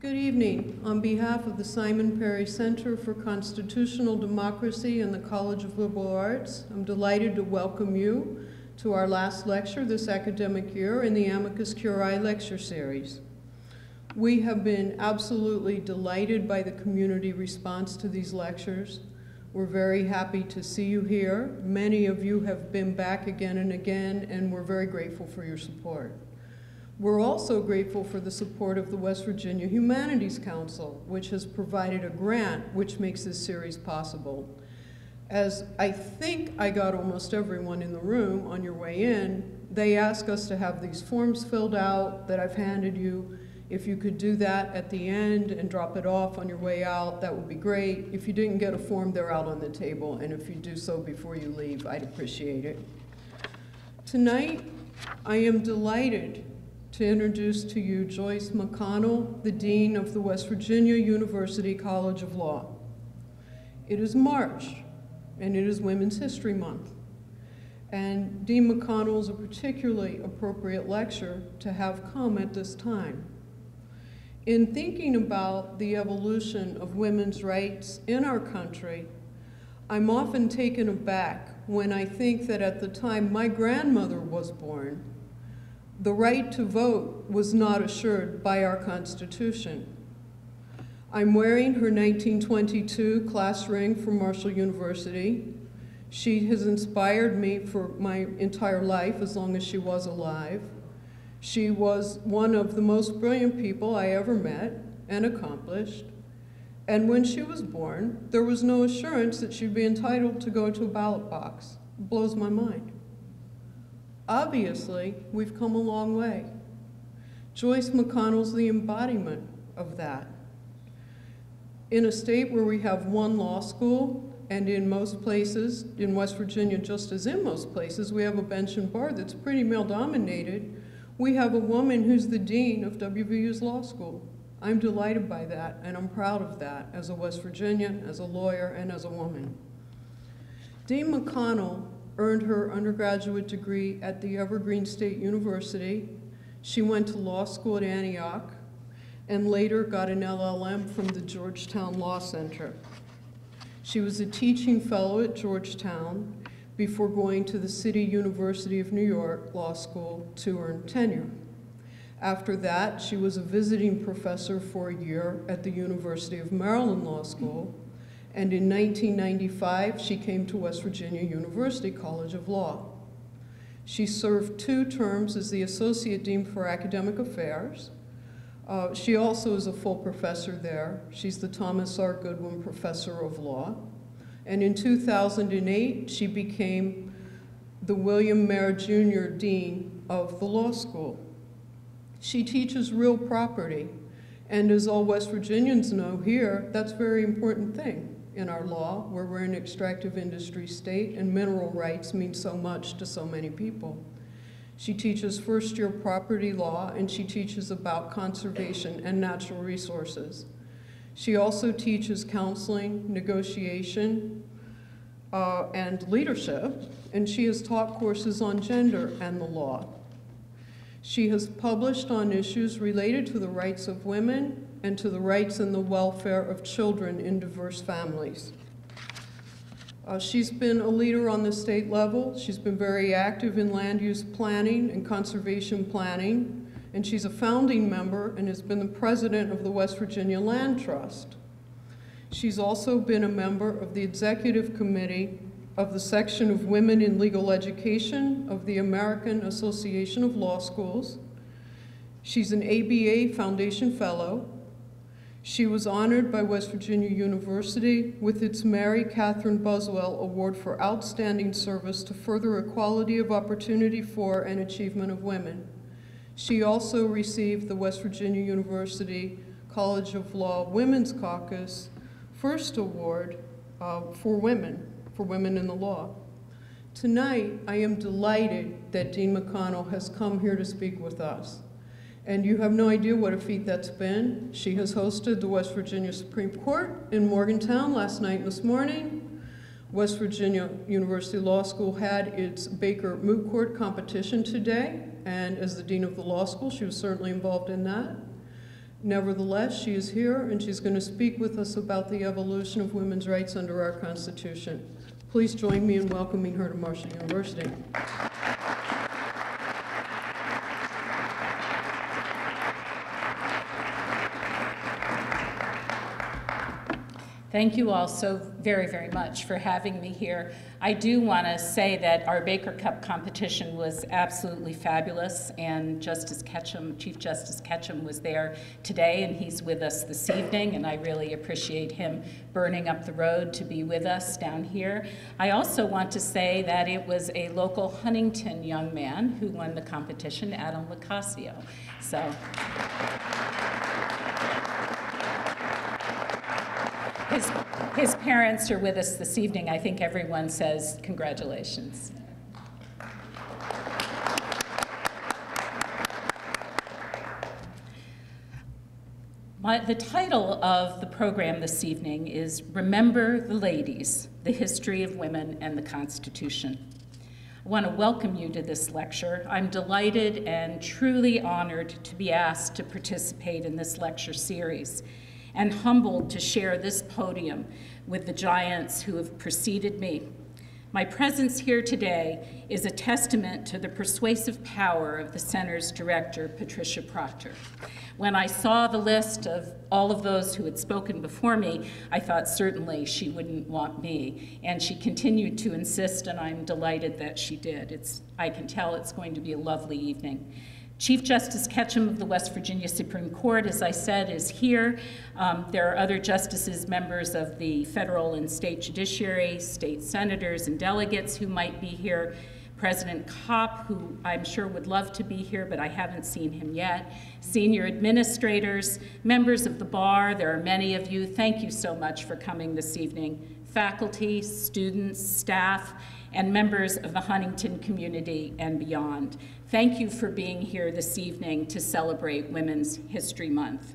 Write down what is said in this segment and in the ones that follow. Good evening. On behalf of the Simon Perry Center for Constitutional Democracy and the College of Liberal Arts, I'm delighted to welcome you to our last lecture this academic year in the Amicus Curiae Lecture Series. We have been absolutely delighted by the community response to these lectures. We're very happy to see you here. Many of you have been back again and again, and we're very grateful for your support. We're also grateful for the support of the West Virginia Humanities Council, which has provided a grant which makes this series possible. As I think I got almost everyone in the room on your way in, they asked us to have these forms filled out that I've handed you. If you could do that at the end and drop it off on your way out, that would be great. If you didn't get a form, they're out on the table, and if you do so before you leave, I'd appreciate it. Tonight, I am delighted to introduce to you Joyce McConnell, the Dean of the West Virginia University College of Law. It is March, and it is Women's History Month. And Dean McConnell is a particularly appropriate lecture to have come at this time. In thinking about the evolution of women's rights in our country, I'm often taken aback when I think that at the time my grandmother was born, the right to vote was not assured by our Constitution. I'm wearing her 1922 class ring from Marshall University. She has inspired me for my entire life, as long as she was alive. She was one of the most brilliant people I ever met and accomplished. And when she was born, there was no assurance that she'd be entitled to go to a ballot box. It blows my mind. Obviously, we've come a long way. Joyce McConnell's the embodiment of that. In a state where we have one law school, and in most places, in West Virginia, just as in most places, we have a bench and bar that's pretty male-dominated, we have a woman who's the dean of WVU's law school. I'm delighted by that, and I'm proud of that as a West Virginian, as a lawyer, and as a woman. Dean McConnell earned her undergraduate degree at the Evergreen State University. She went to law school at Antioch, and later got an LLM from the Georgetown Law Center. She was a teaching fellow at Georgetown before going to the City University of New York Law School to earn tenure. After that, she was a visiting professor for a year at the University of Maryland Law School, and in 1995, she came to West Virginia University College of Law. She served 2 terms as the Associate Dean for Academic Affairs. She also is a full professor there. She's the Thomas R. Goodwin Professor of Law. And in 2008, she became the William J. Maier, Jr. Dean of the law school. She teaches real property. And as all West Virginians know here, that's a very important thing in our law, where we're an extractive industry state, and mineral rights mean so much to so many people. She teaches first-year property law, and she teaches about conservation and natural resources. She also teaches counseling, negotiation, and leadership, and she has taught courses on gender and the law. She has published on issues related to the rights of women and to the rights and the welfare of children in diverse families. She's been a leader on the state level. She's been very active in land use planning and conservation planning. And she's a founding member and has been the president of the West Virginia Land Trust. She's also been a member of the executive committee of the section of Women in Legal Education of the American Association of Law Schools. She's an ABA Foundation Fellow. She was honored by West Virginia University with its Mary Catherine Buswell Award for Outstanding Service to Further Equality of Opportunity for and Achievement of Women. She also received the West Virginia University College of Law Women's Caucus First Award for women in the law. Tonight, I am delighted that Dean McConnell has come here to speak with us. And you have no idea what a feat that's been. She has hosted the West Virginia Supreme Court in Morgantown last night and this morning. West Virginia University Law School had its Baker Moot Court competition today, and as the dean of the law school, she was certainly involved in that. Nevertheless, she is here and she's going to speak with us about the evolution of women's rights under our Constitution. Please join me in welcoming her to Marshall University. Thank you all so very, very much for having me here. I do want to say that our Baker Cup competition was absolutely fabulous, and Justice Ketchum, Chief Justice Ketchum, was there today, and he's with us this evening, and I really appreciate him burning up the road to be with us down here. I also want to say that it was a local Huntington young man who won the competition, Adam Lacasio. So. His parents are with us this evening. I think everyone says congratulations. The title of the program this evening is Remember the Ladies, the History of Women and the Constitution. I want to welcome you to this lecture. I'm delighted and truly honored to be asked to participate in this lecture series, and humbled to share this podium with the giants who have preceded me. My presence here today is a testament to the persuasive power of the Center's director, Patricia Proctor. When I saw the list of all of those who had spoken before me, I thought certainly she wouldn't want me, and she continued to insist, and I'm delighted that she did. I can tell it's going to be a lovely evening. Chief Justice Ketchum of the West Virginia Supreme Court, as I said, is here. There are other justices, members of the federal and state judiciary, state senators and delegates who might be here. President Kopp, who I'm sure would love to be here, but I haven't seen him yet. Senior administrators, members of the bar, there are many of you. Thank you so much for coming this evening. Faculty, students, staff, and members of the Huntington community and beyond. Thank you for being here this evening to celebrate Women's History Month.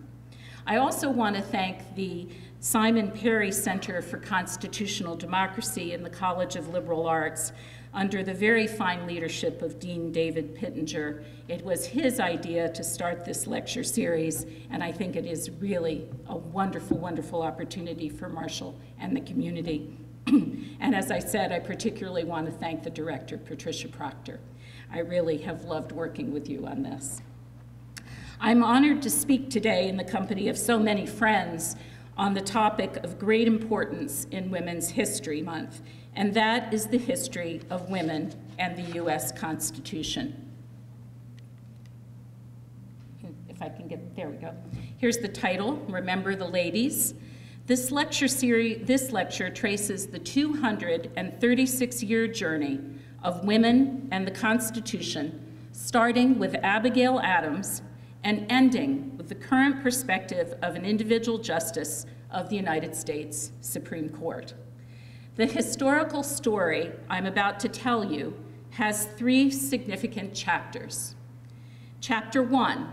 I also want to thank the Simon Perry Center for Constitutional Democracy in the College of Liberal Arts under the very fine leadership of Dean David Pittenger. It was his idea to start this lecture series, and I think it is really a wonderful, wonderful opportunity for Marshall and the community. And as I said, I particularly want to thank the director, Patricia Proctor. I really have loved working with you on this. I'm honored to speak today in the company of so many friends on the topic of great importance in Women's History Month, and that is the history of women and the U.S. Constitution. If I can get, there we go. Here's the title, Remember the Ladies. This lecture traces the 236-year journey of women and the Constitution, starting with Abigail Adams and ending with the current perspective of an individual justice of the United States Supreme Court. The historical story I'm about to tell you has three significant chapters. Chapter 1,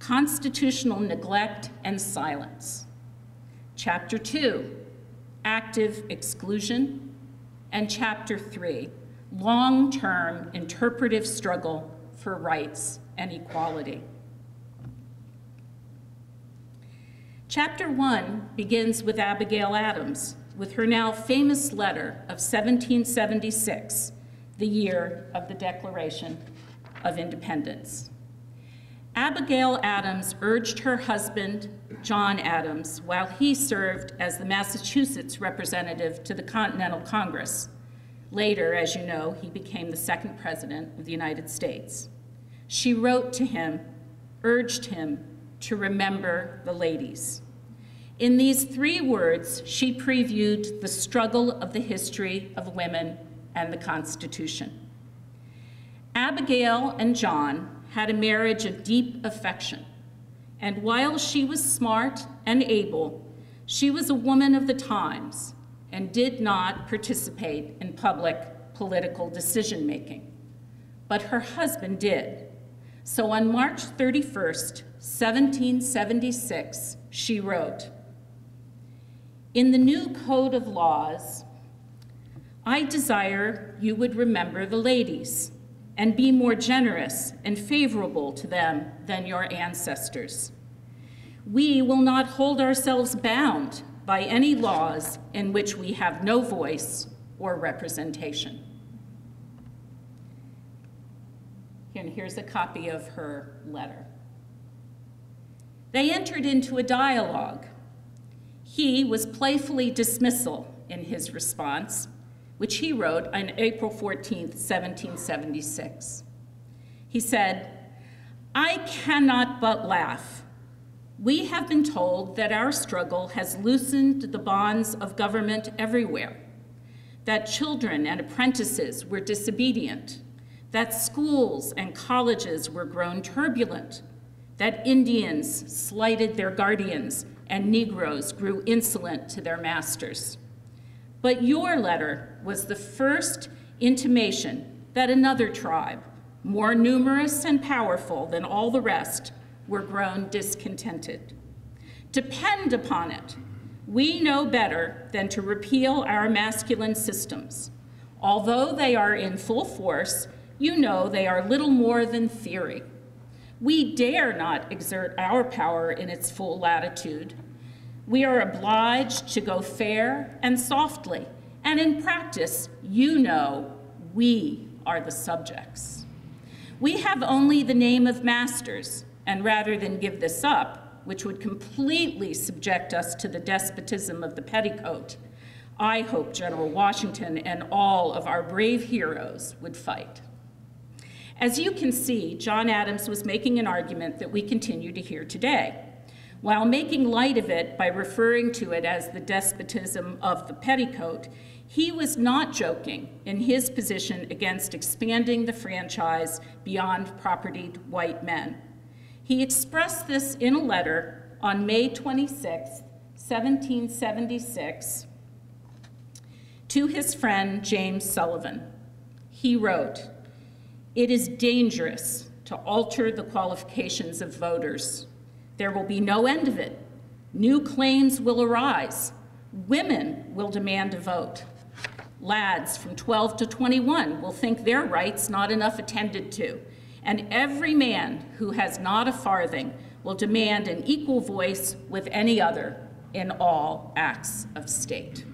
Constitutional Neglect and Silence. Chapter 2, Active Exclusion, and Chapter 3, Long-Term Interpretive Struggle for Rights and Equality. Chapter 1 begins with Abigail Adams, with her now famous letter of 1776, the year of the Declaration of Independence. Abigail Adams urged her husband, John Adams, while he served as the Massachusetts representative to the Continental Congress. Later, as you know, he became the second president of the United States. She wrote to him, urged him to remember the ladies. In these three words, she previewed the struggle of the history of women and the Constitution. Abigail and John had a marriage of deep affection. And while she was smart and able, she was a woman of the times and did not participate in public political decision-making. But her husband did. So on March 31st, 1776, she wrote, "In the new code of laws, I desire you would remember the ladies, and be more generous and favorable to them than your ancestors. We will not hold ourselves bound by any laws in which we have no voice or representation. And here's a copy of her letter. They entered into a dialogue. He was playfully dismissal in his response, which he wrote on April 14th, 1776. He said, "I cannot but laugh. We have been told that our struggle has loosened the bonds of government everywhere, that children and apprentices were disobedient, that schools and colleges were grown turbulent, that Indians slighted their guardians and Negroes grew insolent to their masters. But your letter was the first intimation that another tribe, more numerous and powerful than all the rest, were grown discontented. Depend upon it, we know better than to repeal our masculine systems. Although they are in full force, you know they are little more than theory. We dare not exert our power in its full latitude. We are obliged to go fair and softly, and in practice, you know we are the subjects. We have only the name of masters, and rather than give this up, which would completely subject us to the despotism of the petticoat, I hope General Washington and all of our brave heroes would fight." As you can see, John Adams was making an argument that we continue to hear today, while making light of it by referring to it as the despotism of the petticoat. He was not joking in his position against expanding the franchise beyond propertied white men. He expressed this in a letter on May 26, 1776, to his friend James Sullivan. He wrote, "It is dangerous to alter the qualifications of voters. There will be no end of it. New claims will arise. Women will demand a vote. Lads from 12 to 21 will think their rights not enough attended to. And every man who has not a farthing will demand an equal voice with any other in all acts of state."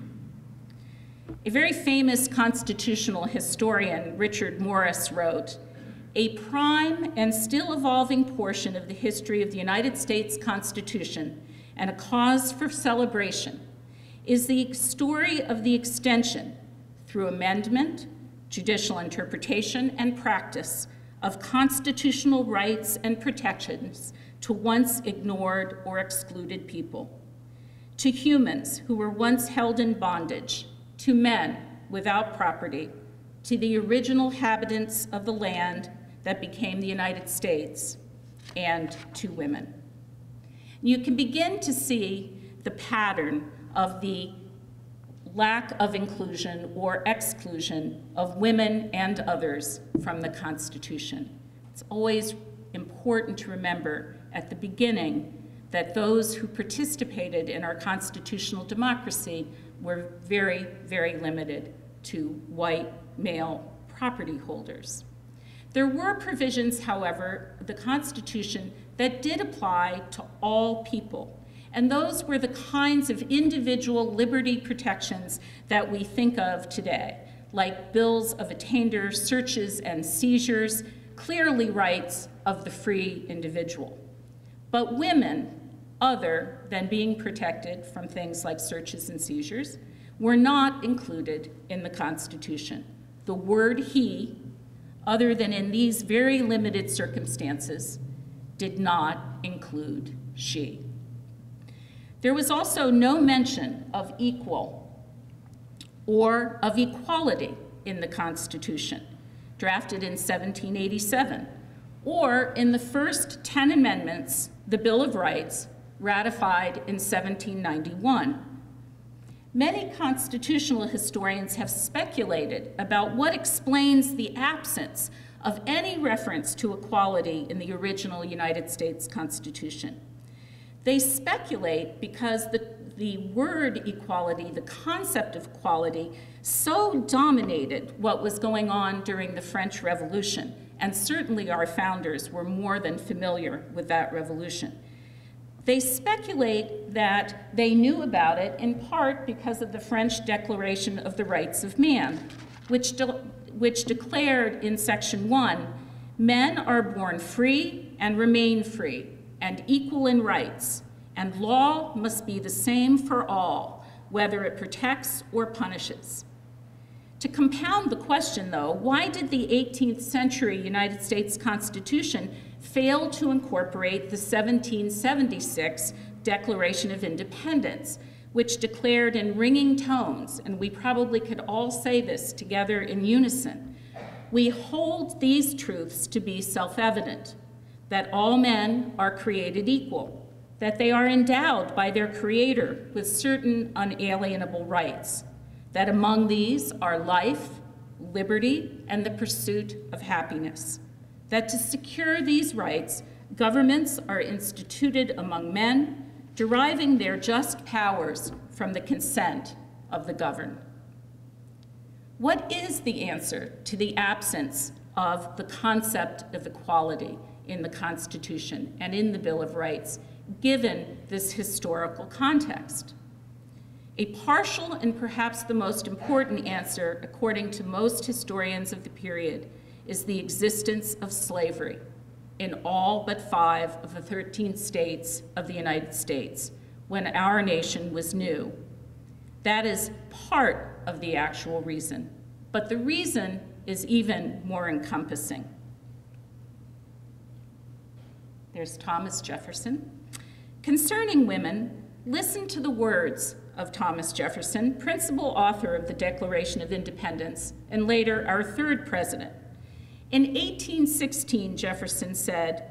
A very famous constitutional historian, Richard Morris, wrote, "A prime and still evolving portion of the history of the United States Constitution and a cause for celebration is the story of the extension, through amendment, judicial interpretation, and practice, of constitutional rights and protections to once ignored or excluded people, to humans who were once held in bondage, to men without property, to the original inhabitants of the land that became the United States, and to women." You can begin to see the pattern of the lack of inclusion or exclusion of women and others from the Constitution. It's always important to remember at the beginning that those who participated in our constitutional democracy were very, very limited to white male property holders. There were provisions, however, the Constitution that did apply to all people. And those were the kinds of individual liberty protections that we think of today, like bills of attainder, searches and seizures, clearly rights of the free individual. But women, other than being protected from things like searches and seizures, were not included in the Constitution. The word "he," other than in these very limited circumstances, did not include she. There was also no mention of equal or of equality in the Constitution, drafted in 1787, or in the first 10 amendments, the Bill of Rights, ratified in 1791. Many constitutional historians have speculated about what explains the absence of any reference to equality in the original United States Constitution. They speculate because the word equality, the concept of equality, so dominated what was going on during the French Revolution, and certainly our founders were more than familiar with that revolution, They speculate that they knew about it in part because of the French Declaration of the Rights of Man, which declared in Section 1, men are born free and remain free and equal in rights, and law must be the same for all, whether it protects or punishes. To compound the question, though, why did the 18th century United States Constitution fail to incorporate the 1776 Declaration of Independence, which declared in ringing tones, and we probably could all say this together in unison, we hold these truths to be self-evident, that all men are created equal, that they are endowed by their Creator with certain unalienable rights, that among these are life, liberty, and the pursuit of happiness. That to secure these rights, governments are instituted among men, deriving their just powers from the consent of the governed. What is the answer to the absence of the concept of equality in the Constitution and in the Bill of Rights, given this historical context? A partial and perhaps the most important answer, according to most historians of the period, is the existence of slavery in all but 5 of the 13 states of the United States when our nation was new. That is part of the actual reason, but the reason is even more encompassing. There's Thomas Jefferson. Concerning women, listen to the words of Thomas Jefferson, principal author of the Declaration of Independence, and later our third president. In 1816, Jefferson said,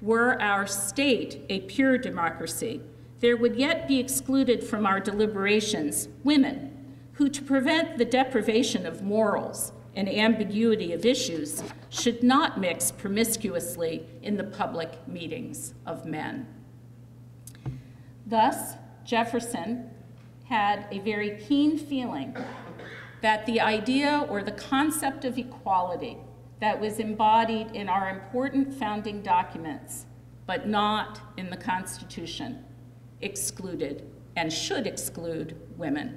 "Were our state a pure democracy, there would yet be excluded from our deliberations women, who to prevent the deprivation of morals and ambiguity of issues should not mix promiscuously in the public meetings of men." Thus, Jefferson had a very keen feeling that the idea or the concept of equality that was embodied in our important founding documents, but not in the Constitution, excluded and should exclude women.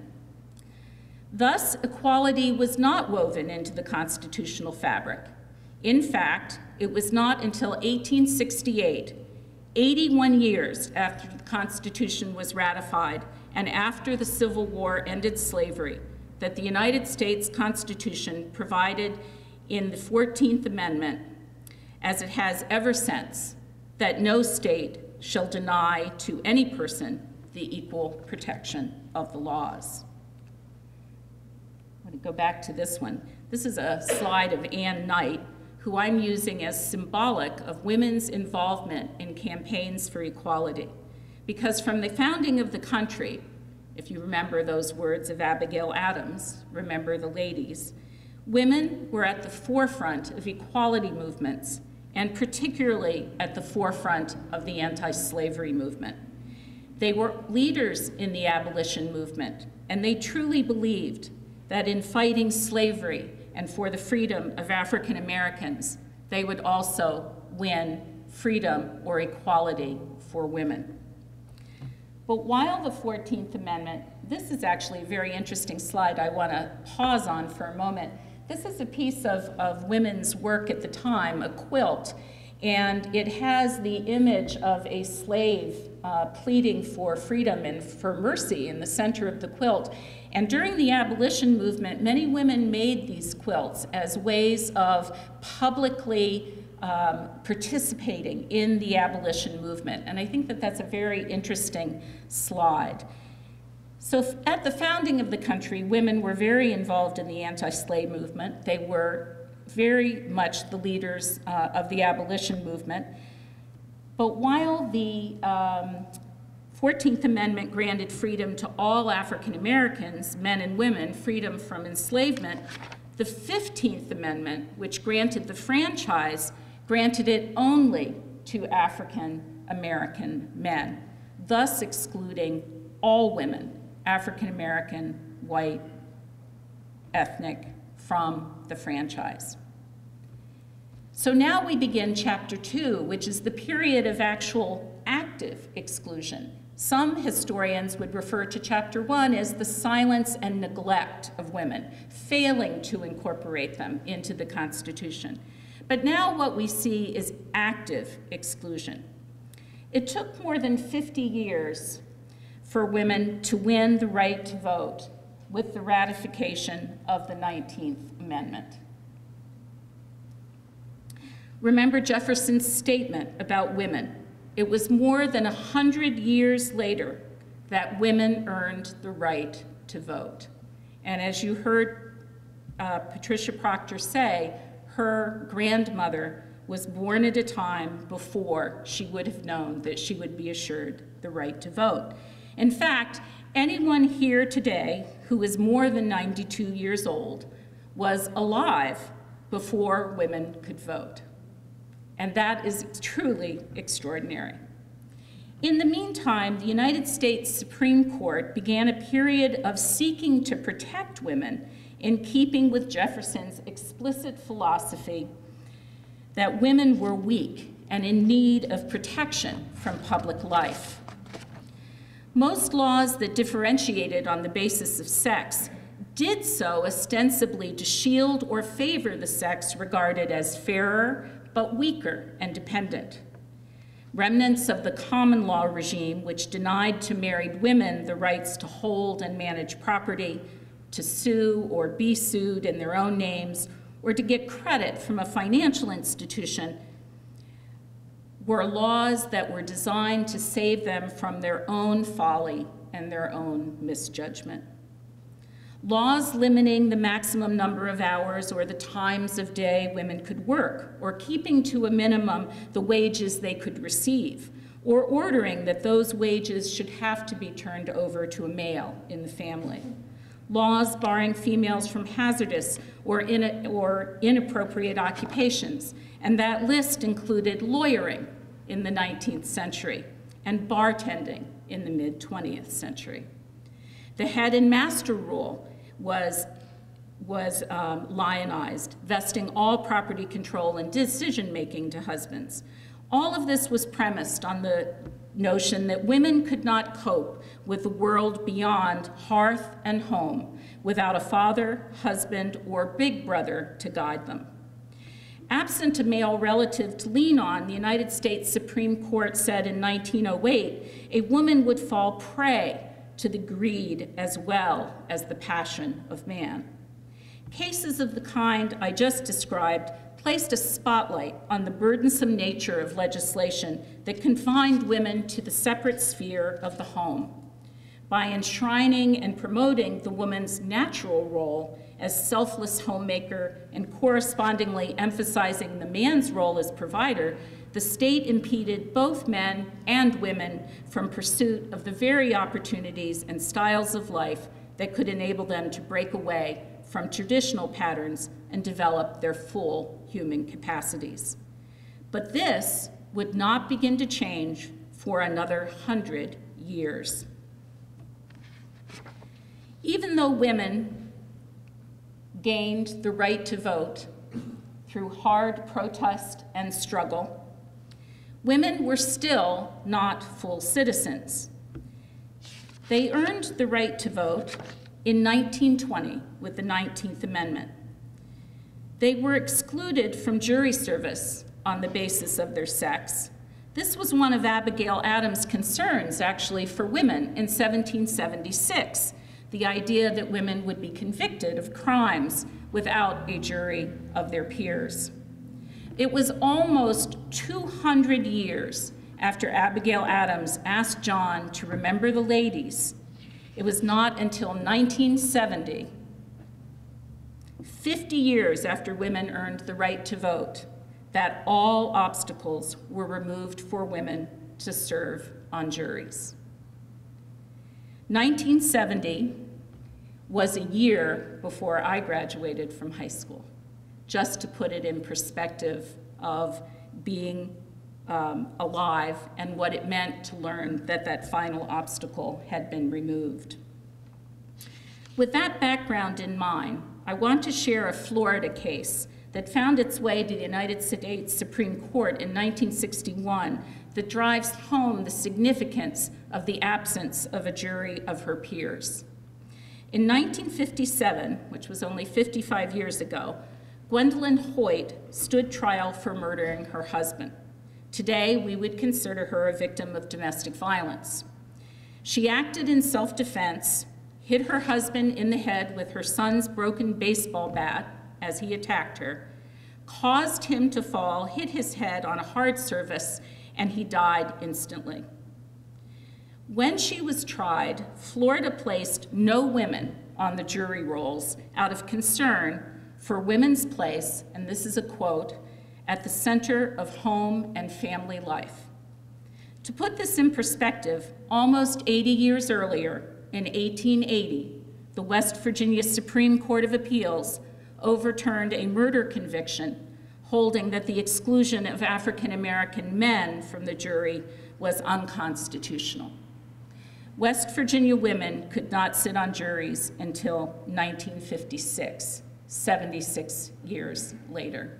Thus, equality was not woven into the constitutional fabric. In fact, it was not until 1868, 81 years after the Constitution was ratified and after the Civil War ended slavery, that the United States Constitution provided in the 14th Amendment, as it has ever since, that no state shall deny to any person the equal protection of the laws. I'm going to go back to this one. This is a slide of Ann Knight, who I'm using as symbolic of women's involvement in campaigns for equality. Because from the founding of the country, if you remember those words of Abigail Adams, remember the ladies, women were at the forefront of equality movements, and particularly at the forefront of the anti-slavery movement. They were leaders in the abolition movement, and they truly believed that in fighting slavery, and for the freedom of African Americans, they would also win freedom or equality for women. But while the 14th Amendment, this is actually a very interesting slide I want to pause on for a moment. This is a piece of women's work at the time, a quilt, and it has the image of a slave pleading for freedom and for mercy in the center of the quilt. And during the abolition movement, many women made these quilts as ways of publicly participating in the abolition movement. And I think that that's a very interesting slide. So at the founding of the country, women were very involved in the anti-slave movement. They were very much the leaders of the abolition movement. But while the 14th Amendment granted freedom to all African Americans, men and women, freedom from enslavement, the 15th Amendment, which granted the franchise, granted it only to African American men, thus excluding all women, African American, white, ethnic, from the franchise. So now we begin Chapter 2, which is the period of actual active exclusion. Some historians would refer to Chapter 1 as the silence and neglect of women, failing to incorporate them into the Constitution. But now what we see is active exclusion. It took more than 50 years for women to win the right to vote with the ratification of the 19th Amendment. Remember Jefferson's statement about women. It was more than 100 years later that women earned the right to vote. And as you heard Patricia Proctor say, her grandmother was born at a time before she would have known that she would be assured the right to vote. In fact, anyone here today who is more than 92 years old was alive before women could vote. And that is truly extraordinary. In the meantime, the United States Supreme Court began a period of seeking to protect women in keeping with Jefferson's explicit philosophy that women were weak and in need of protection from public life. Most laws that differentiated on the basis of sex did so ostensibly to shield or favor the sex regarded as fairer, but weaker and dependent. Remnants of the common law regime, which denied to married women the rights to hold and manage property, to sue or be sued in their own names, or to get credit from a financial institution, were laws that were designed to save them from their own folly and their own misjudgment. Laws limiting the maximum number of hours or the times of day women could work, or keeping to a minimum the wages they could receive, or ordering that those wages should have to be turned over to a male in the family. Laws barring females from hazardous or inappropriate occupations, and that list included lawyering in the 19th century and bartending in the mid-20th century. The head and master rule was lionized, vesting all property control and decision-making to husbands. All of this was premised on the notion that women could not cope with the world beyond hearth and home without a father, husband, or big brother to guide them. Absent a male relative to lean on, the United States Supreme Court said in 1908, a woman would fall prey to the greed as well as the passion of man. Cases of the kind I just described placed a spotlight on the burdensome nature of legislation that confined women to the separate sphere of the home. By enshrining and promoting the woman's natural role as selfless homemaker and correspondingly emphasizing the man's role as provider, the state impeded both men and women from pursuit of the very opportunities and styles of life that could enable them to break away from traditional patterns and develop their full human capacities. But this would not begin to change for another 100 years. Even though women gained the right to vote through hard protest and struggle, women were still not full citizens. They earned the right to vote in 1920 with the 19th Amendment. They were excluded from jury service on the basis of their sex. This was one of Abigail Adams' concerns, actually, for women in 1776, the idea that women would be convicted of crimes without a jury of their peers. It was almost 200 years after Abigail Adams asked John to remember the ladies. It was not until 1970, 50 years after women earned the right to vote, that all obstacles were removed for women to serve on juries. 1970 was a year before I graduated from high school, just to put it in perspective of being alive and what it meant to learn that that final obstacle had been removed. With that background in mind, I want to share a Florida case that found its way to the United States Supreme Court in 1961 that drives home the significance of the absence of a jury of her peers. In 1957, which was only 55 years ago, Gwendolyn Hoyt stood trial for murdering her husband. Today, we would consider her a victim of domestic violence. She acted in self-defense, hit her husband in the head with her son's broken baseball bat as he attacked her, caused him to fall, hit his head on a hard surface, and he died instantly. When she was tried, Florida placed no women on the jury rolls out of concern for women's place, and this is a quote, at the center of home and family life. To put this in perspective, almost 80 years earlier, in 1880, the West Virginia Supreme Court of Appeals overturned a murder conviction, holding that the exclusion of African American men from the jury was unconstitutional. West Virginia women could not sit on juries until 1956, 76 years later.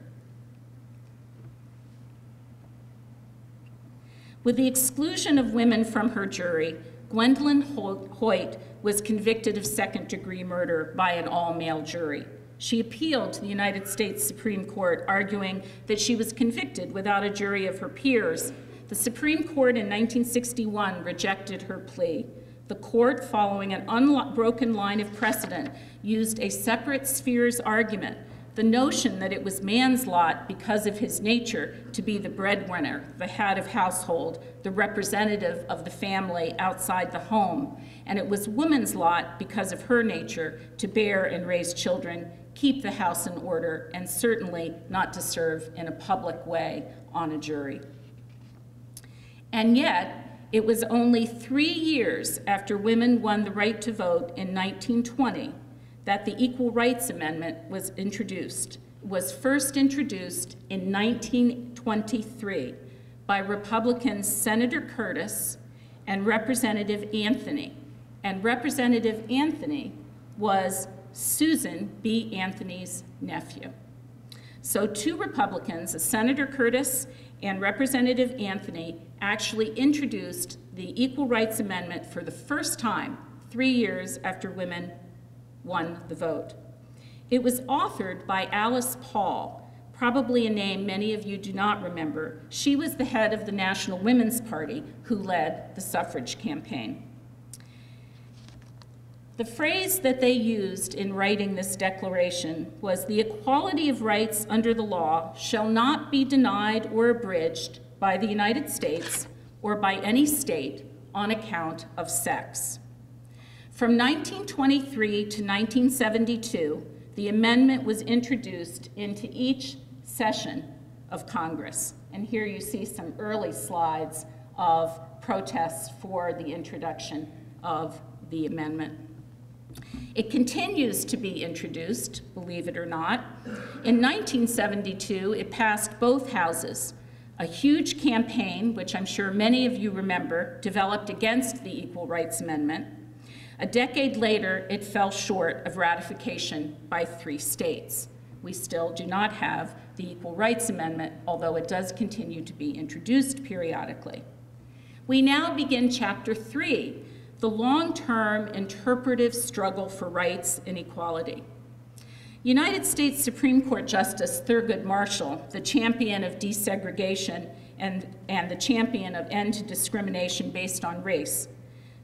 With the exclusion of women from her jury, Gwendolyn Hoyt was convicted of second-degree murder by an all-male jury. She appealed to the United States Supreme Court, arguing that she was convicted without a jury of her peers. The Supreme Court in 1961 rejected her plea. The court, following an unbroken line of precedent, used a separate spheres argument, the notion that it was man's lot because of his nature to be the breadwinner, the head of household, the representative of the family outside the home, and it was woman's lot because of her nature to bear and raise children, keep the house in order, and certainly not to serve in a public way on a jury. And yet, it was only 3 years after women won the right to vote in 1920 that the Equal Rights Amendment was first introduced in 1923 by Republican Senator Curtis and Representative Anthony. And Representative Anthony was Susan B. Anthony's nephew. So two Republicans, Senator Curtis and Representative Anthony, actually introduced the Equal Rights Amendment for the first time 3 years after women won the vote. It was authored by Alice Paul, probably a name many of you do not remember. She was the head of the National Women's Party who led the suffrage campaign. The phrase that they used in writing this declaration was, "The equality of rights under the law shall not be denied or abridged by the United States or by any state on account of sex." From 1923 to 1972, the amendment was introduced into each session of Congress. And here you see some early slides of protests for the introduction of the amendment. It continues to be introduced, believe it or not. In 1972, it passed both houses. A huge campaign, which I'm sure many of you remember, developed against the Equal Rights Amendment. A decade later, it fell short of ratification by 3 states. We still do not have the Equal Rights Amendment, although it does continue to be introduced periodically. We now begin Chapter 3, the long-term interpretive struggle for rights and equality. United States Supreme Court Justice Thurgood Marshall, the champion of desegregation and the champion of end to discrimination based on race,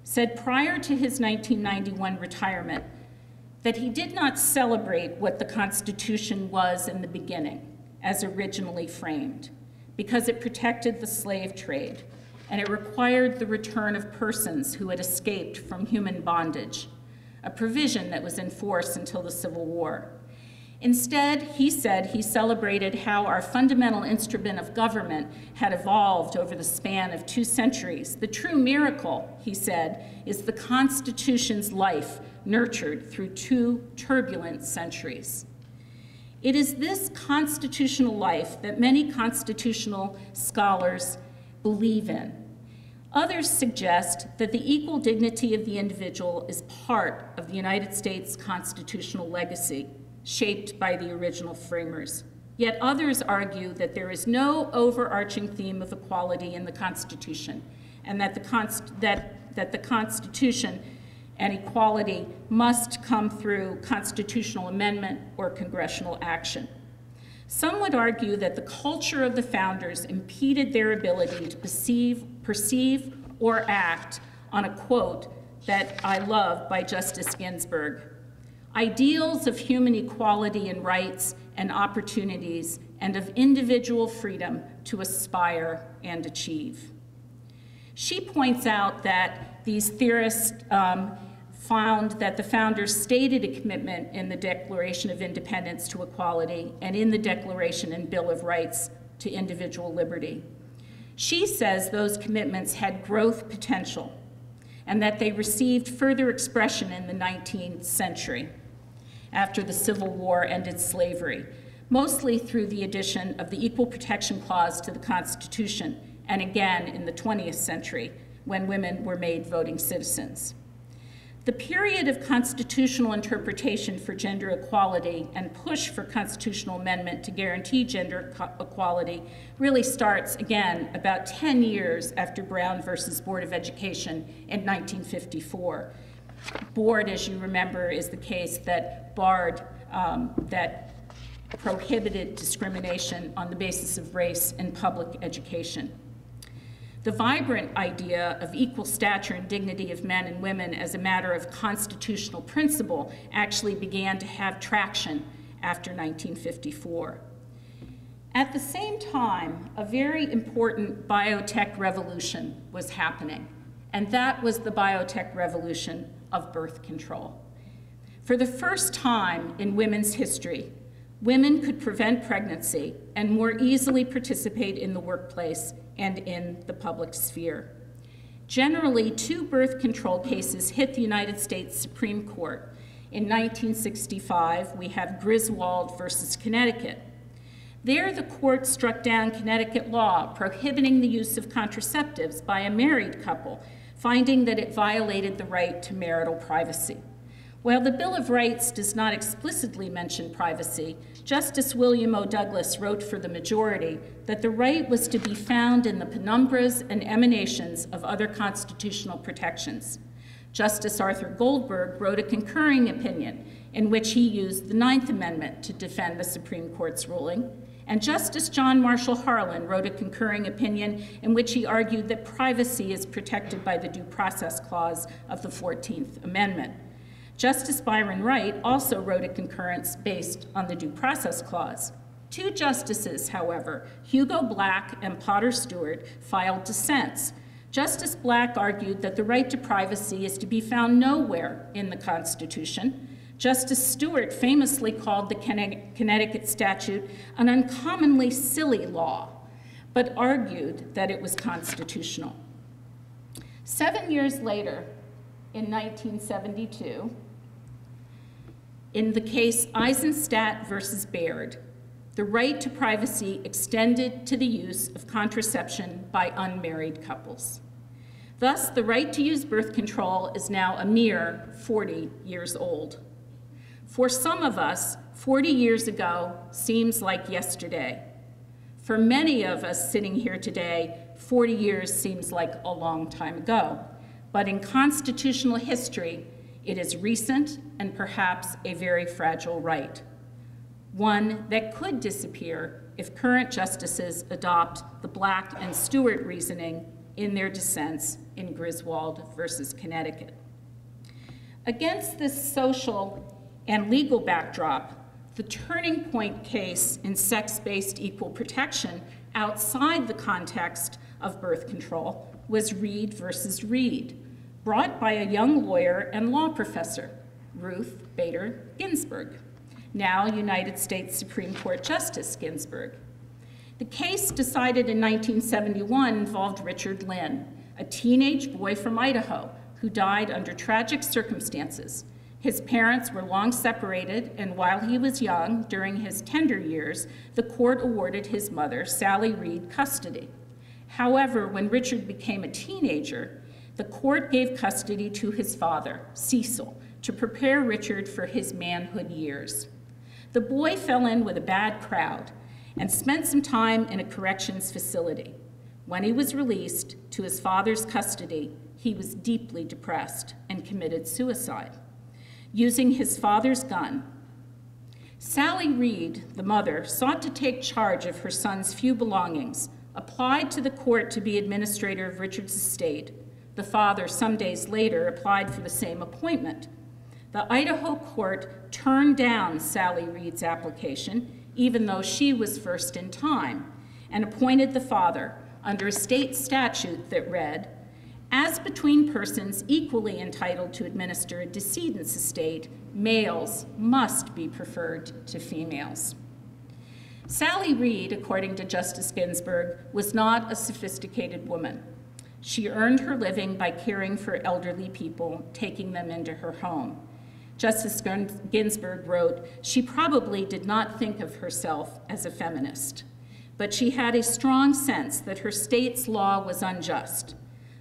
said prior to his 1991 retirement that he did not celebrate what the Constitution was in the beginning, as originally framed, because it protected the slave trade and it required the return of persons who had escaped from human bondage, a provision that was in force until the Civil War. Instead, he said he celebrated how our fundamental instrument of government had evolved over the span of 2 centuries. The true miracle, he said, is the Constitution's life nurtured through 2 turbulent centuries. It is this constitutional life that many constitutional scholars believe in. Others suggest that the equal dignity of the individual is part of the United States constitutional legacy, shaped by the original framers. Yet others argue that there is no overarching theme of equality in the Constitution, and that the Constitution and equality must come through constitutional amendment or congressional action. Some would argue that the culture of the founders impeded their ability to perceive or act on a quote that I love by Justice Ginsburg. Ideals of human equality in rights and opportunities and of individual freedom to aspire and achieve. She points out that these theorists found that the founders stated a commitment in the Declaration of Independence to equality and in the Declaration and Bill of Rights to individual liberty. She says those commitments had growth potential and that they received further expression in the 19th century after the Civil War ended slavery, mostly through the addition of the Equal Protection Clause to the Constitution, and again in the 20th century when women were made voting citizens. The period of constitutional interpretation for gender equality and push for constitutional amendment to guarantee gender equality really starts, again, about 10 years after Brown versus Board of Education in 1954. Board, as you remember, is the case that barred, that prohibited discrimination on the basis of race in public education. The vibrant idea of equal stature and dignity of men and women as a matter of constitutional principle actually began to have traction after 1954. At the same time, a very important biotech revolution was happening, and that was the biotech revolution of birth control. For the first time in women's history, women could prevent pregnancy and more easily participate in the workplace and in the public sphere. Generally, 2 birth control cases hit the United States Supreme Court. In 1965, we have Griswold versus Connecticut. There, the court struck down Connecticut law prohibiting the use of contraceptives by a married couple, finding that it violated the right to marital privacy. While the Bill of Rights does not explicitly mention privacy, Justice William O. Douglas wrote for the majority that the right was to be found in the penumbras and emanations of other constitutional protections. Justice Arthur Goldberg wrote a concurring opinion in which he used the 9th Amendment to defend the Supreme Court's ruling, and Justice John Marshall Harlan wrote a concurring opinion in which he argued that privacy is protected by the Due Process Clause of the 14th Amendment. Justice Byron Wright also wrote a concurrence based on the Due Process Clause. 2 justices, however, Hugo Black and Potter Stewart, filed dissents. Justice Black argued that the right to privacy is to be found nowhere in the Constitution. Justice Stewart famously called the Connecticut statute an uncommonly silly law, but argued that it was constitutional. 7 years later, in 1972, in the case Eisenstadt versus Baird, the right to privacy extended to the use of contraception by unmarried couples. Thus, the right to use birth control is now a mere 40 years old. For some of us, 40 years ago seems like yesterday. For many of us sitting here today, 40 years seems like a long time ago. But in constitutional history, it is recent and perhaps a very fragile right, one that could disappear if current justices adopt the Black and Stewart reasoning in their dissents in Griswold versus Connecticut. Against this social and legal backdrop, the Turning Point case in sex-based equal protection outside the context of birth control was Reed versus Reed, brought by a young lawyer and law professor, Ruth Bader Ginsburg, now United States Supreme Court Justice Ginsburg. The case, decided in 1971, involved Richard Lynn, a teenage boy from Idaho who died under tragic circumstances. His parents were long separated, and while he was young, during his tender years, the court awarded his mother, Sally Reed, custody. However, when Richard became a teenager, the court gave custody to his father, Cecil, to prepare Richard for his manhood years. The boy fell in with a bad crowd, and spent some time in a corrections facility. When he was released to his father's custody, he was deeply depressed and committed suicide, using his father's gun. Sally Reed, the mother, sought to take charge of her son's few belongings, applied to the court to be administrator of Richard's estate. The father, some days later, applied for the same appointment. The Idaho court turned down Sally Reed's application, even though she was first in time, and appointed the father under a state statute that read, "As between persons equally entitled to administer a decedent's estate, males must be preferred to females." Sally Reed, according to Justice Ginsburg, was not a sophisticated woman. She earned her living by caring for elderly people, taking them into her home. Justice Ginsburg wrote, "She probably did not think of herself as a feminist, but she had a strong sense that her state's law was unjust."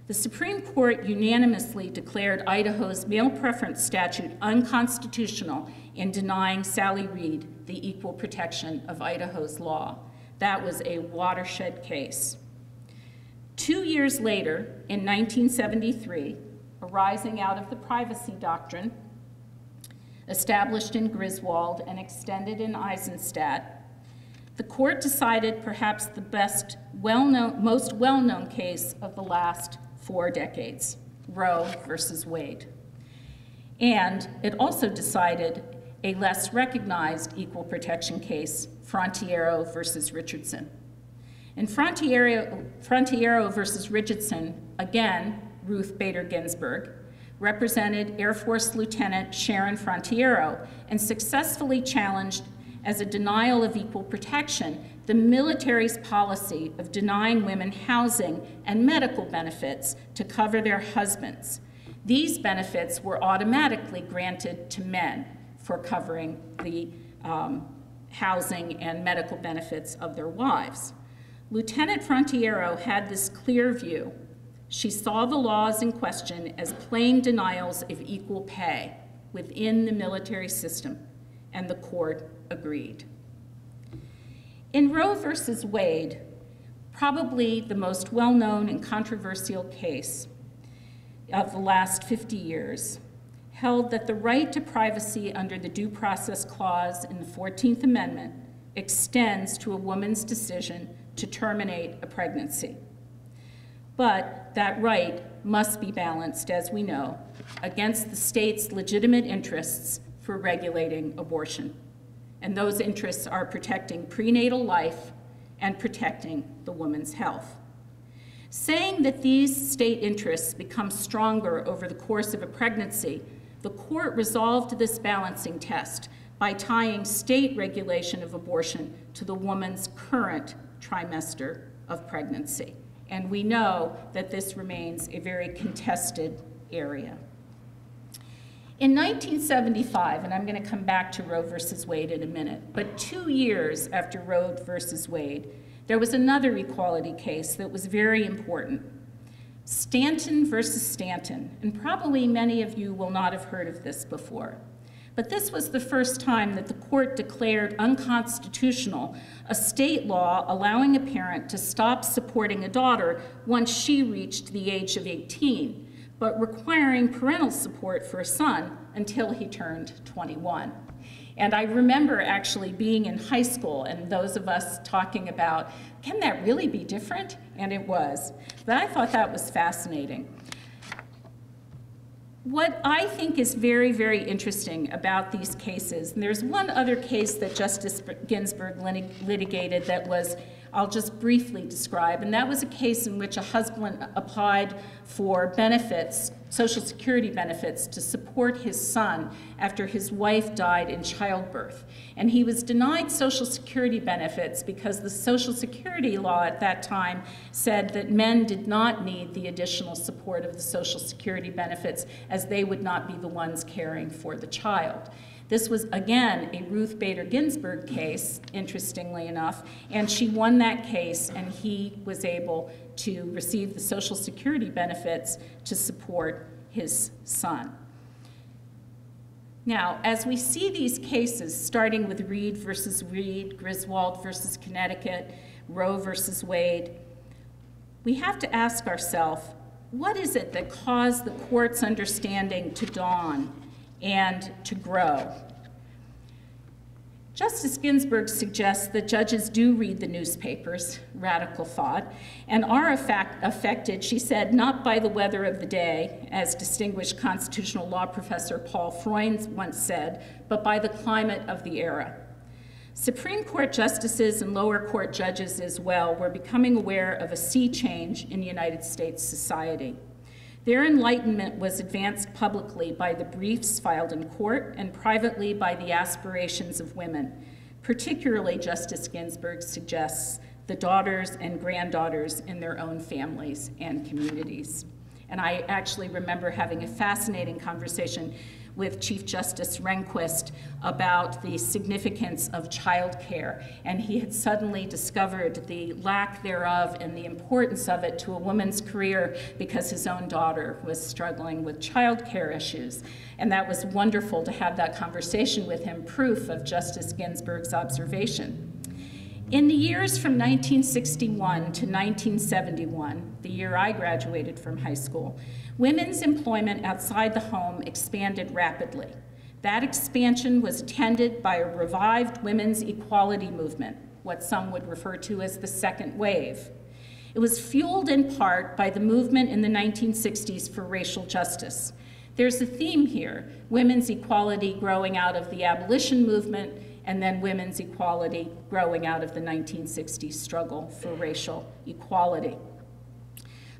The Supreme Court unanimously declared Idaho's male preference statute unconstitutional in denying Sally Reed the equal protection of Idaho's law. That was a watershed case. 2 years later, in 1973, arising out of the privacy doctrine, established in Griswold and extended in Eisenstadt, the court decided perhaps the best, most well-known case of the last 4 decades, Roe versus Wade. And it also decided a less recognized equal protection case, Frontiero versus Richardson. In Frontiero versus Richardson, again, Ruth Bader Ginsburg represented Air Force Lieutenant Sharon Frontiero and successfully challenged as a denial of equal protection, the military's policy of denying women housing and medical benefits to cover their husbands. These benefits were automatically granted to men for covering the housing and medical benefits of their wives. Lieutenant Frontiero had this clear view. She saw the laws in question as plain denials of equal pay within the military system, and the court agreed. In Roe versus Wade, probably the most well-known and controversial case of the last 50 years, held that the right to privacy under the Due Process Clause in the 14th Amendment extends to a woman's decision to terminate a pregnancy. But that right must be balanced, as we know, against the state's legitimate interests for regulating abortion. And those interests are protecting prenatal life and protecting the woman's health. Saying that these state interests become stronger over the course of a pregnancy, the court resolved this balancing test by tying state regulation of abortion to the woman's current trimester of pregnancy. And we know that this remains a very contested area. In 1975, and I'm going to come back to Roe versus Wade in a minute, but 2 years after Roe versus Wade, there was another equality case that was very important, Stanton versus Stanton. And probably many of you will not have heard of this before. But this was the first time that the court declared unconstitutional a state law allowing a parent to stop supporting a daughter once she reached the age of 18. But requiring parental support for a son until he turned 21. And I remember actually being in high school and those of us talking about, can that really be different? And it was. But I thought that was fascinating. What I think is very, very interesting about these cases, and there's one other case that Justice Ginsburg litigated that was I'll just briefly describe, and that was a case in which a husband applied for benefits, Social Security benefits, to support his son after his wife died in childbirth. And he was denied Social Security benefits because the Social Security law at that time said that men did not need the additional support of the Social Security benefits as they would not be the ones caring for the child. This was, again, a Ruth Bader Ginsburg case, interestingly enough, and she won that case, and he was able to receive the Social Security benefits to support his son. Now, as we see these cases, starting with Reed versus Reed, Griswold versus Connecticut, Roe versus Wade, we have to ask ourselves, what is it that caused the court's understanding to dawn and to grow? Justice Ginsburg suggests that judges do read the newspapers, radical thought, and are affected, she said, not by the weather of the day, as distinguished constitutional law professor Paul Freund once said, but by the climate of the era. Supreme Court justices and lower court judges as well were becoming aware of a sea change in United States society. Their enlightenment was advanced publicly by the briefs filed in court and privately by the aspirations of women, particularly, Justice Ginsburg suggests, the daughters and granddaughters in their own families and communities. And I actually remember having a fascinating conversation with Chief Justice Rehnquist about the significance of childcare, and he had suddenly discovered the lack thereof and the importance of it to a woman's career because his own daughter was struggling with childcare issues. And that was wonderful to have that conversation with him, proof of Justice Ginsburg's observation. In the years from 1961 to 1971, the year I graduated from high school, women's employment outside the home expanded rapidly. That expansion was attended by a revived women's equality movement, what some would refer to as the second wave. It was fueled in part by the movement in the 1960s for racial justice. There's a theme here, women's equality growing out of the abolition movement, and then women's equality growing out of the 1960s struggle for racial equality.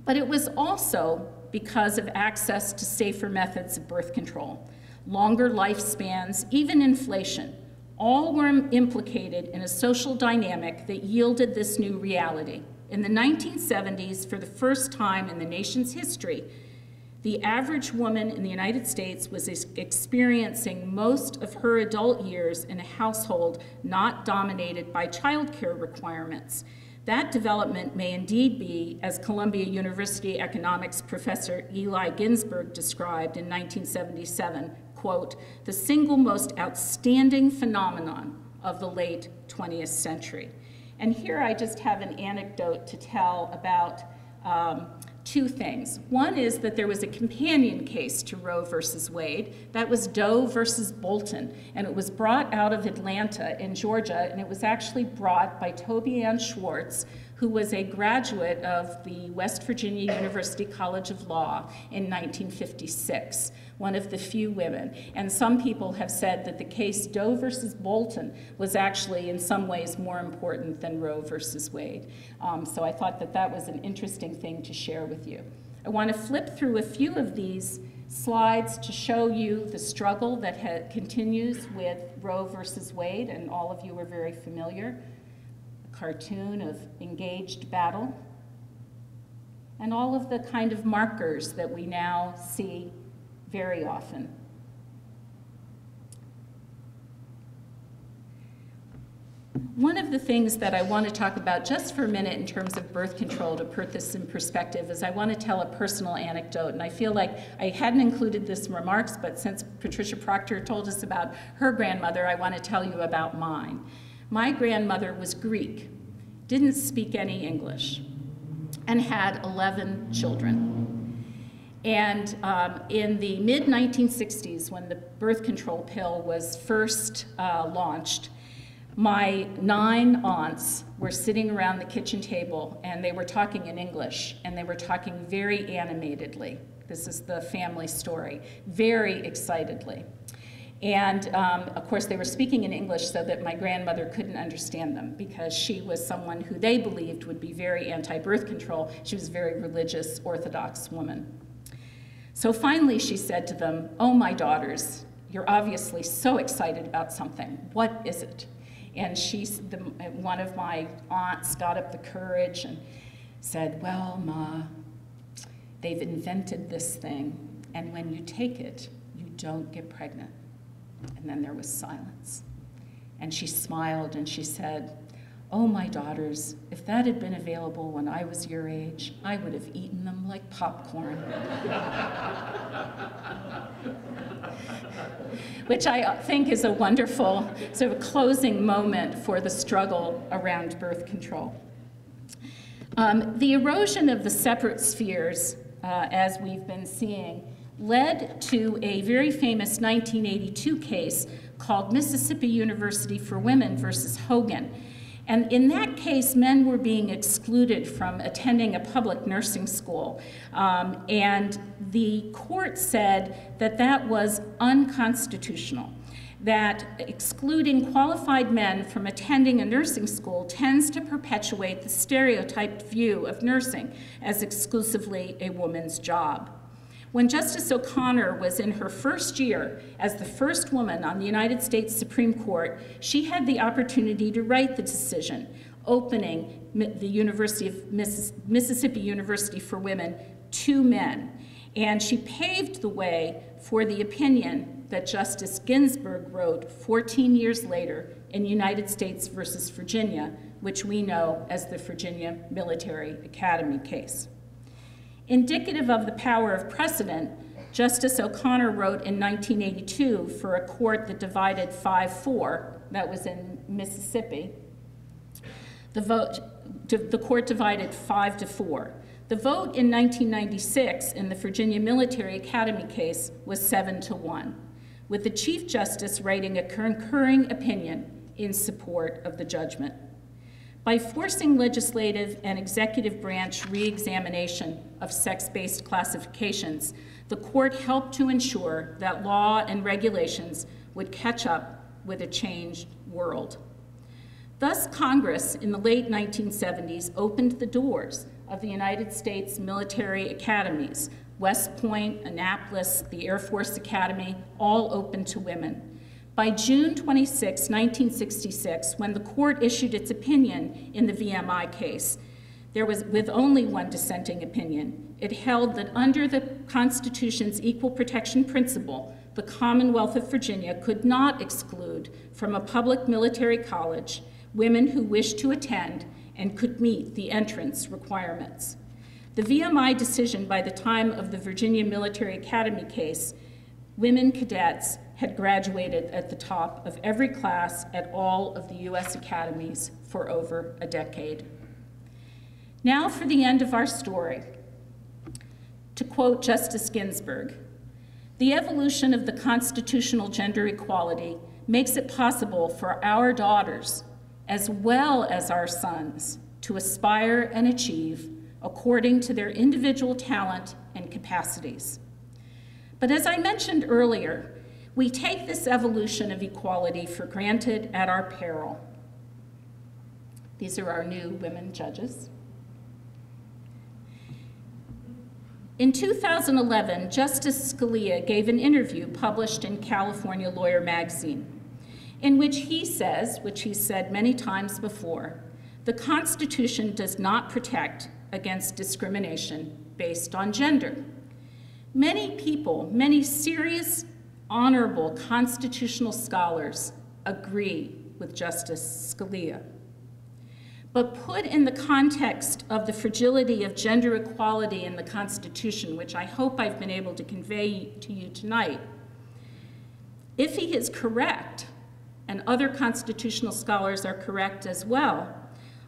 But it was also because of access to safer methods of birth control, longer lifespans, even inflation. All were implicated in a social dynamic that yielded this new reality. In the 1970s, for the first time in the nation's history, the average woman in the United States was experiencing most of her adult years in a household not dominated by childcare requirements. That development may indeed be, as Columbia University economics professor Eli Ginsberg described in 1977, quote, the single most outstanding phenomenon of the late 20th century. And here I just have an anecdote to tell about two things. One is that there was a companion case to Roe versus Wade. That was Doe versus Bolton, and it was brought out of Atlanta in Georgia, and it was actually brought by Toby Ann Schwartz, who was a graduate of the West Virginia University College of Law in 1956, one of the few women. And some people have said that the case Doe versus Bolton was actually in some ways more important than Roe versus Wade. So I thought that that was an interesting thing to share with you. I want to flip through a few of these slides to show you the struggle that continues with Roe versus Wade, and all of you are very familiar. A cartoon of engaged battle, and all of the kind of markers that we now see very often. One of the things that I want to talk about just for a minute in terms of birth control, to put this in perspective, is I want to tell a personal anecdote. And I feel like I hadn't included this in remarks, but since Patricia Proctor told us about her grandmother, I want to tell you about mine. My grandmother was Greek, didn't speak any English, and had 11 children. And in the mid-1960s, when the birth control pill was first launched, my 9 aunts were sitting around the kitchen table, and they were talking in English, and they were talking very animatedly. This is the family story, very excitedly. And of course, they were speaking in English so that my grandmother couldn't understand them, because she was someone who they believed would be very anti-birth control. She was a very religious, Orthodox woman. So finally, she said to them, "Oh, my daughters, you're obviously so excited about something. What is it?" And one of my aunts got up the courage and said, "Well, Ma, they've invented this thing, and when you take it, you don't get pregnant." And then there was silence. And she smiled and she said, oh, my daughters, if that had been available when I was your age, I would have eaten them like popcorn. Which I think is a wonderful sort of closing moment for the struggle around birth control. The erosion of the separate spheres, as we've been seeing, led to a very famous 1982 case called Mississippi University for Women versus Hogan. And in that case, men were being excluded from attending a public nursing school. And the court said that that was unconstitutional, that excluding qualified men from attending a nursing school tends to perpetuate the stereotyped view of nursing as exclusively a woman's job. When Justice O'Connor was in her first year as the first woman on the United States Supreme Court, she had the opportunity to write the decision, opening the University of Mississippi University for Women to men. And she paved the way for the opinion that Justice Ginsburg wrote 14 years later in United States versus Virginia, which we know as the Virginia Military Academy case. Indicative of the power of precedent, Justice O'Connor wrote in 1982 for a court that divided 5-4, that was in Mississippi. The court divided 5-4. The vote in 1996 in the Virginia Military Academy case was 7-1, with the Chief Justice writing a concurring opinion in support of the judgment. By forcing legislative and executive branch re-examination of sex-based classifications, the court helped to ensure that law and regulations would catch up with a changed world. Thus, Congress in the late 1970s opened the doors of the United States military academies. West Point, Annapolis, the Air Force Academy, all open to women. By June 26, 1966, when the court issued its opinion in the VMI case, there was, with only one dissenting opinion, it held that under the Constitution's equal protection principle, the Commonwealth of Virginia could not exclude from a public military college women who wished to attend and could meet the entrance requirements. The VMI decision by the time of the Virginia Military Academy case, women cadets had graduated at the top of every class at all of the U.S. academies for over a decade. Now for the end of our story. To quote Justice Ginsburg, "The evolution of the constitutional gender equality makes it possible for our daughters, as well as our sons, to aspire and achieve according to their individual talent and capacities." But as I mentioned earlier, we take this evolution of equality for granted at our peril. These are our new women judges. In 2011, Justice Scalia gave an interview published in California Lawyer magazine, in which he says, which he said many times before, the Constitution does not protect against discrimination based on gender. Many people, many serious, honorable constitutional scholars agree with Justice Scalia. But put in the context of the fragility of gender equality in the Constitution, which I hope I've been able to convey to you tonight, if he is correct, and other constitutional scholars are correct as well,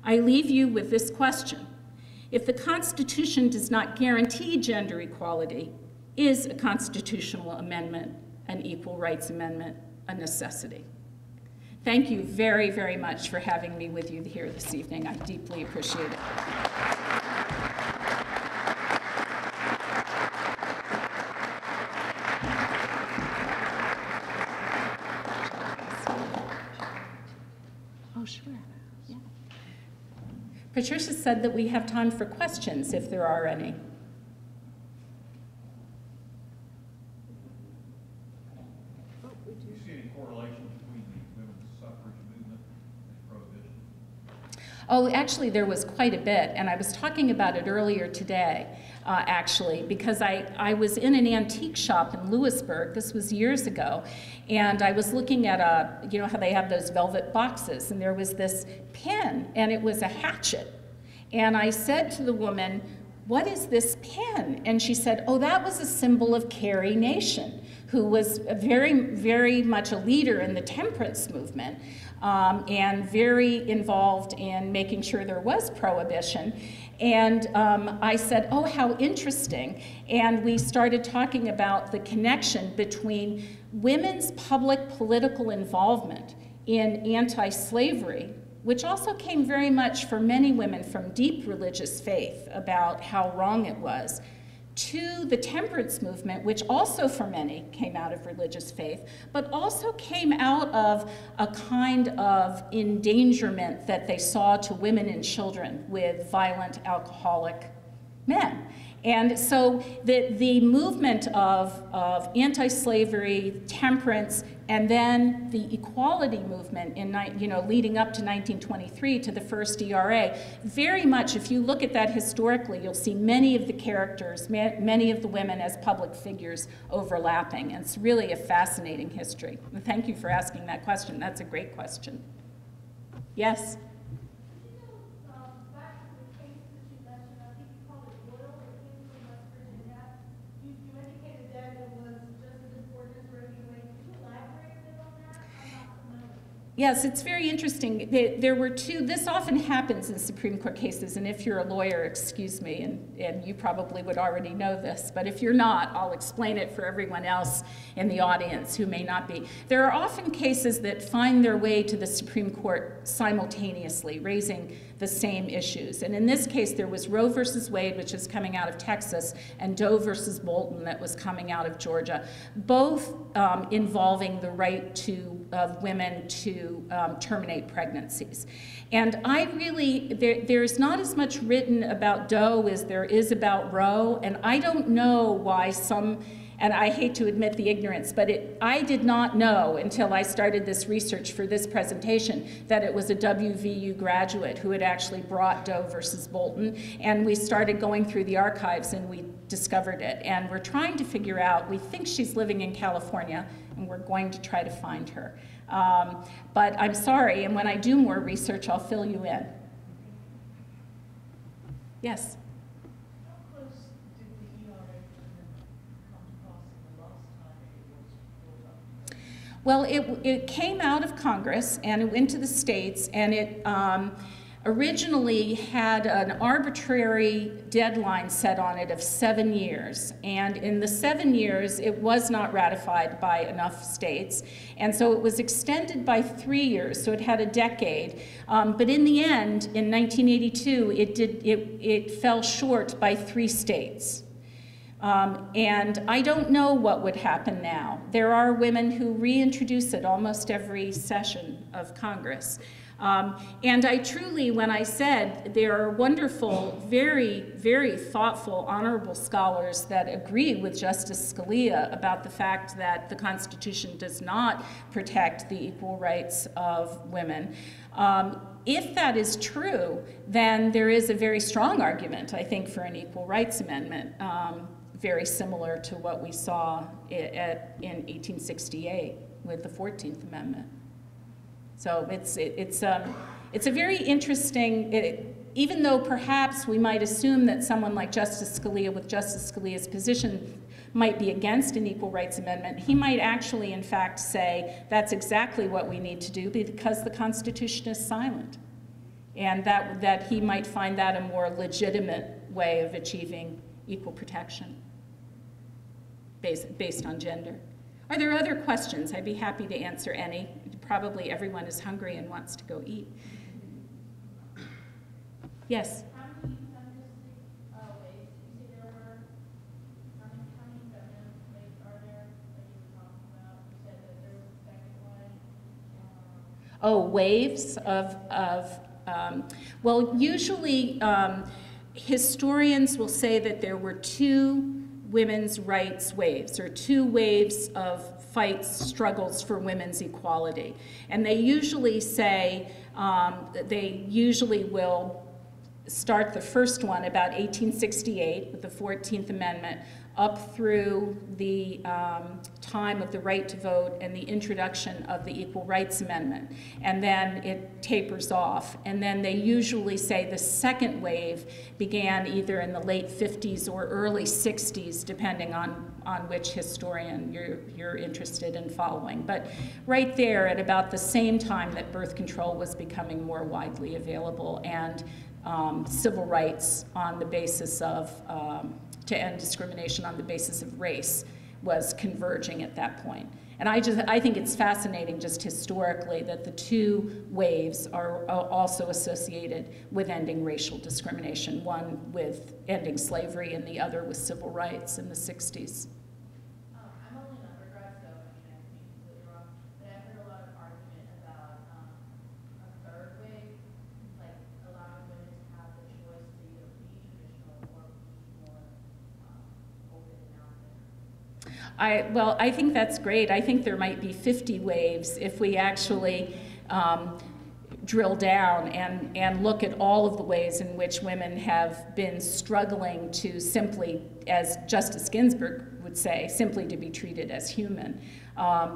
I leave you with this question. If the Constitution does not guarantee gender equality, is a constitutional amendment, an equal rights amendment, a necessity? Thank you very, very much for having me with you here this evening. I deeply appreciate it. Oh, sure. Yeah. Patricia said that we have time for questions if there are any. Oh, actually, there was quite a bit, and I was talking about it earlier today, actually, because I was in an antique shop in Lewisburg. This was years ago, and I was looking at a, you know how they have those velvet boxes, and there was this pin, and it was a hatchet. And I said to the woman, what is this pin? And she said, oh, that was a symbol of Carrie Nation, who was very, very much a leader in the temperance movement, and very involved in making sure there was prohibition. And I said, oh, how interesting. And we started talking about the connection between women's public political involvement in anti-slavery, which also came very much for many women from deep religious faith about how wrong it was, to the temperance movement, which also for many came out of religious faith, but also came out of a kind of endangerment that they saw to women and children with violent alcoholic men. And so the movement of anti-slavery, temperance, and then the equality movement in, you know, leading up to 1923 to the first ERA, very much, if you look at that historically, you'll see many of the characters, many of the women as public figures overlapping. And it's really a fascinating history. Thank you for asking that question. That's a great question. Yes? Yes, it's very interesting. There were two, this often happens in Supreme Court cases, and if you're a lawyer, excuse me, and you probably would already know this, but if you're not, I'll explain it for everyone else in the audience who may not be. There are often cases that find their way to the Supreme Court simultaneously, raising the same issues. And in this case, there was Roe versus Wade, which is coming out of Texas, and Doe versus Bolton that was coming out of Georgia, both involving the right of women to terminate pregnancies. And I really, there's not as much written about Doe as there is about Roe, and I don't know why some, and I hate to admit the ignorance, but I did not know until I started this research for this presentation that it was a WVU graduate who had actually brought Doe versus Bolton, and we started going through the archives and we discovered it, and we're trying to figure out, we think she's living in California, and we're going to try to find her. But I'm sorry, and when I do more research, I'll fill you in. Yes? Well, it came out of Congress, and it went to the states, and it originally had an arbitrary deadline set on it of 7 years. And in the 7 years, it was not ratified by enough states. And so it was extended by 3 years, so it had a decade. But in the end, in 1982, it fell short by 3 states. And I don't know what would happen now. There are women who reintroduce it almost every session of Congress. And I truly, when I said there are wonderful, very, very thoughtful, honorable scholars that agree with Justice Scalia about the fact that the Constitution does not protect the equal rights of women. If that is true, then there is a very strong argument, I think, for an Equal Rights Amendment. Very similar to what we saw in 1868 with the 14th Amendment. So it's a very interesting, even though perhaps we might assume that someone like Justice Scalia, with Justice Scalia's position, might be against an Equal Rights Amendment, he might actually, in fact, say that's exactly what we need to do because the Constitution is silent, and that he might find that a more legitimate way of achieving equal protection based on gender. Are there other questions? I'd be happy to answer any. Probably everyone is hungry and wants to go eat. Yes? Oh, waves of well, usually historians will say that there were two women's rights waves, or two waves of fights, struggles for women's equality. And they usually say, they usually will start the first one about 1868 with the 14th Amendment up through the time of the right to vote and the introduction of the Equal Rights Amendment. And then it tapers off. And then they usually say the second wave began either in the late 50s or early 60s, depending on which historian you're interested in following. But right there at about the same time that birth control was becoming more widely available and civil rights on the basis of, to end discrimination on the basis of race was converging at that point. And I think it's fascinating just historically that the two waves are also associated with ending racial discrimination, one with ending slavery and the other with civil rights in the 60s. Well, I think that's great. I think there might be 50 waves if we actually drill down and look at all of the ways in which women have been struggling to simply, as Justice Ginsburg would say, simply to be treated as human,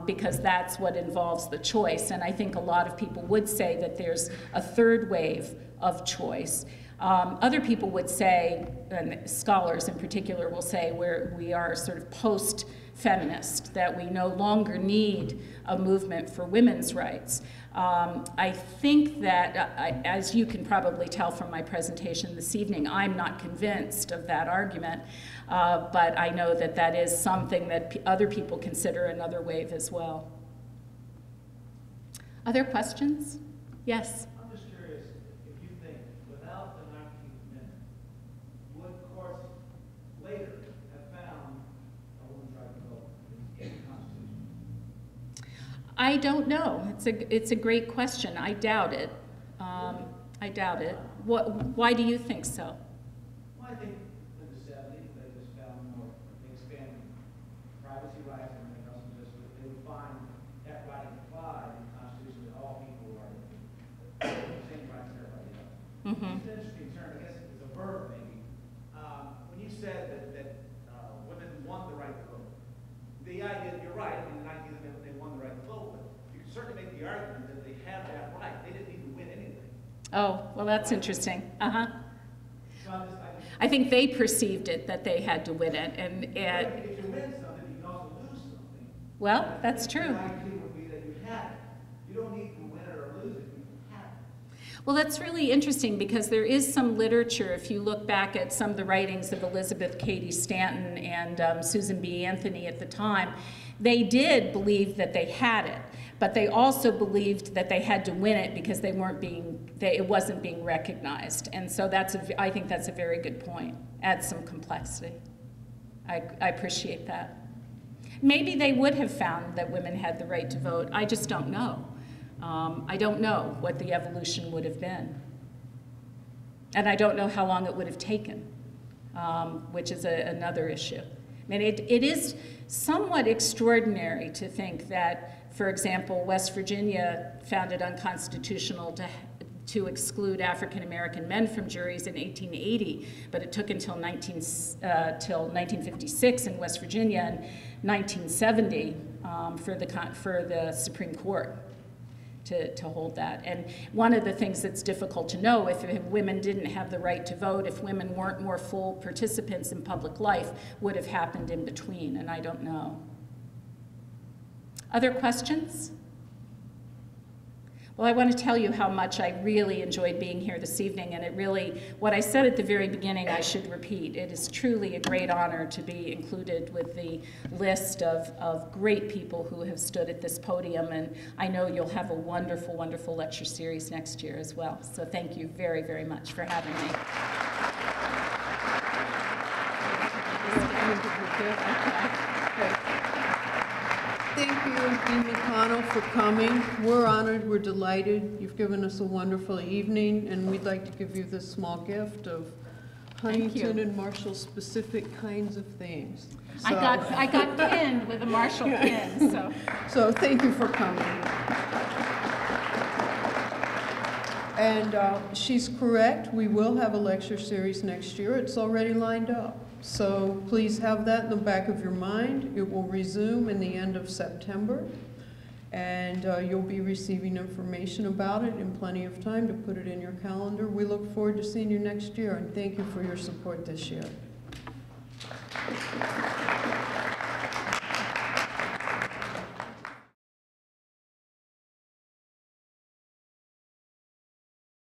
because that's what involves the choice. And I think a lot of people would say that there's a third wave of choice. Other people would say, and scholars in particular will say, we are sort of post-feminist, that we no longer need a movement for women's rights. I think that, as you can probably tell from my presentation this evening, I'm not convinced of that argument, but I know that that is something that other people consider another wave as well. Other questions? Yes? I don't know. It's a great question. I doubt it. I doubt it. Why do you think so? Well, I think in the 70s they just found more expanding privacy rights and everything else, and just they would find that right implied in the Constitution that all people are the same rights as everybody else. Mm-hmm. It's an interesting term. I guess it's a verb maybe. When you said that women want the right to vote, the idea that you're right. Certainly make the argument that they have that right. They didn't even win anything. Oh, well, that's interesting. Uh-huh. So I think they perceived it that they had to win it. And if you win something, you can also lose something. Well, that's true. The idea would be that you have it. You don't need to win it or lose it. You have it. Well, that's really interesting because there is some literature, if you look back at some of the writings of Elizabeth Cady Stanton and Susan B. Anthony at the time, they did believe that they had it. But they also believed that they had to win it because they weren't being, it wasn't being recognized. And so that's a, I think that's a very good point. Adds some complexity. I appreciate that. Maybe they would have found that women had the right to vote. I just don't know. I don't know what the evolution would have been. And I don't know how long it would have taken, which is another issue. I mean, it is somewhat extraordinary to think that, for example, West Virginia found it unconstitutional to exclude African-American men from juries in 1880, but it took until 1956 in West Virginia and 1970 for the Supreme Court to hold that. And one of the things that's difficult to know, if women didn't have the right to vote, if women weren't more full participants in public life, would have happened in between, and I don't know. Other questions? Well, I want to tell you how much I really enjoyed being here this evening, and it really, what I said at the very beginning, I should repeat. It is truly a great honor to be included with the list of great people who have stood at this podium, and I know you'll have a wonderful, wonderful lecture series next year as well. So thank you very, very much for having me. Thank you, Ms. McConnell, for coming. We're honored, we're delighted. You've given us a wonderful evening, and we'd like to give you this small gift of Huntington and Marshall specific kinds of themes. So. I got pinned with a Marshall pin. So. So thank you for coming. And she's correct. We will have a lecture series next year. It's already lined up. So please have that in the back of your mind. It will resume in the end of September. And you'll be receiving information about it in plenty of time to put it in your calendar. We look forward to seeing you next year, and thank you for your support this year.